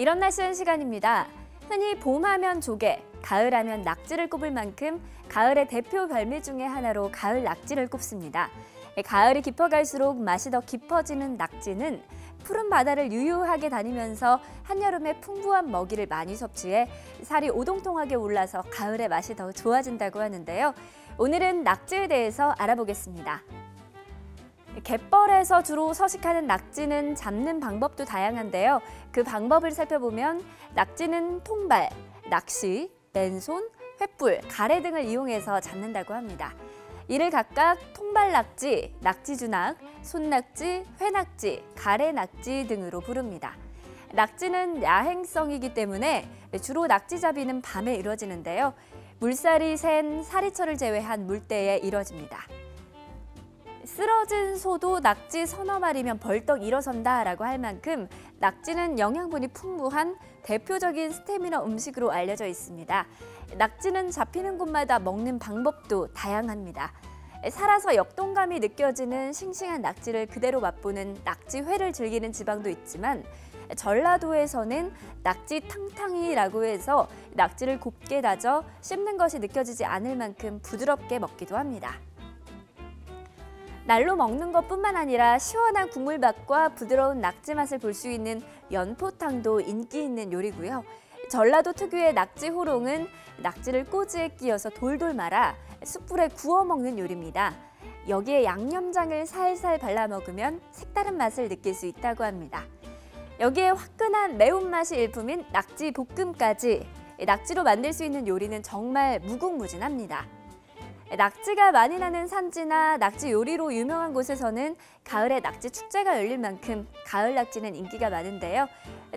이런 날 쓰는 시간입니다. 흔히 봄하면 조개, 가을하면 낙지를 꼽을 만큼 가을의 대표 별미 중에 하나로 가을 낙지를 꼽습니다. 가을이 깊어갈수록 맛이 더 깊어지는 낙지는 푸른 바다를 유유하게 다니면서 한여름에 풍부한 먹이를 많이 섭취해 살이 오동통하게 올라서 가을의 맛이 더 좋아진다고 하는데요. 오늘은 낙지에 대해서 알아보겠습니다. 갯벌에서 주로 서식하는 낙지는 잡는 방법도 다양한데요. 그 방법을 살펴보면 낙지는 통발, 낚시, 맨손, 횃불, 가래 등을 이용해서 잡는다고 합니다. 이를 각각 통발낙지, 낙지주낙, 손낙지, 회낙지, 가래낙지 등으로 부릅니다. 낙지는 야행성이기 때문에 주로 낙지잡이는 밤에 이뤄지는데요. 물살이 센 사리철을 제외한 물때에 이뤄집니다. 쓰러진 소도 낙지 서너 마리면 벌떡 일어선다라고 할 만큼 낙지는 영양분이 풍부한 대표적인 스테미너 음식으로 알려져 있습니다. 낙지는 잡히는 곳마다 먹는 방법도 다양합니다. 살아서 역동감이 느껴지는 싱싱한 낙지를 그대로 맛보는 낙지회를 즐기는 지방도 있지만 전라도에서는 낙지 탕탕이라고 해서 낙지를 곱게 다져 씹는 것이 느껴지지 않을 만큼 부드럽게 먹기도 합니다. 날로 먹는 것뿐만 아니라 시원한 국물맛과 부드러운 낙지 맛을 볼 수 있는 연포탕도 인기 있는 요리고요. 전라도 특유의 낙지 호롱은 낙지를 꼬지에 끼어서 돌돌 말아 숯불에 구워 먹는 요리입니다. 여기에 양념장을 살살 발라 먹으면 색다른 맛을 느낄 수 있다고 합니다. 여기에 화끈한 매운맛이 일품인 낙지 볶음까지, 낙지로 만들 수 있는 요리는 정말 무궁무진합니다. 낙지가 많이 나는 산지나 낙지 요리로 유명한 곳에서는 가을에 낙지 축제가 열릴 만큼 가을 낙지는 인기가 많은데요.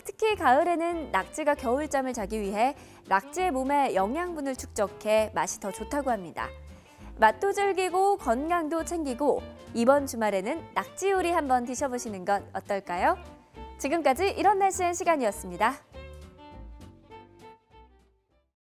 특히 가을에는 낙지가 겨울잠을 자기 위해 낙지의 몸에 영양분을 축적해 맛이 더 좋다고 합니다. 맛도 즐기고 건강도 챙기고 이번 주말에는 낙지 요리 한번 드셔보시는 건 어떨까요? 지금까지 이런 날씨엔 시간이었습니다.